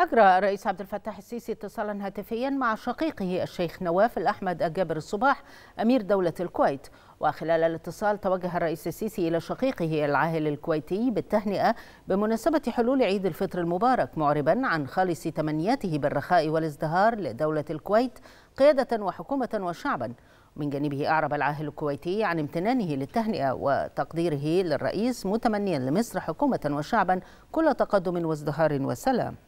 أجرى الرئيس عبد الفتاح السيسي اتصالا هاتفيا مع شقيقه الشيخ نواف الاحمد الجابر الصباح أمير دولة الكويت. وخلال الاتصال توجه الرئيس السيسي إلى شقيقه العاهل الكويتي بالتهنئة بمناسبة حلول عيد الفطر المبارك، معربا عن خالص تمنياته بالرخاء والازدهار لدولة الكويت قيادة وحكومة وشعبا. من جانبه أعرب العاهل الكويتي عن امتنانه للتهنئة وتقديره للرئيس، متمنيا لمصر حكومة وشعبا كل تقدم وازدهار وسلام.